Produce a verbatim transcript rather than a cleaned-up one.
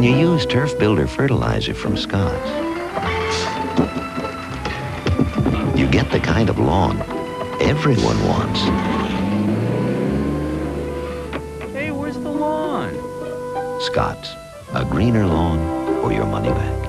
when you use Turf Builder fertilizer from Scotts, you get the kind of lawn everyone wants. Hey, where's the lawn? Scotts, a greener lawn for your money back.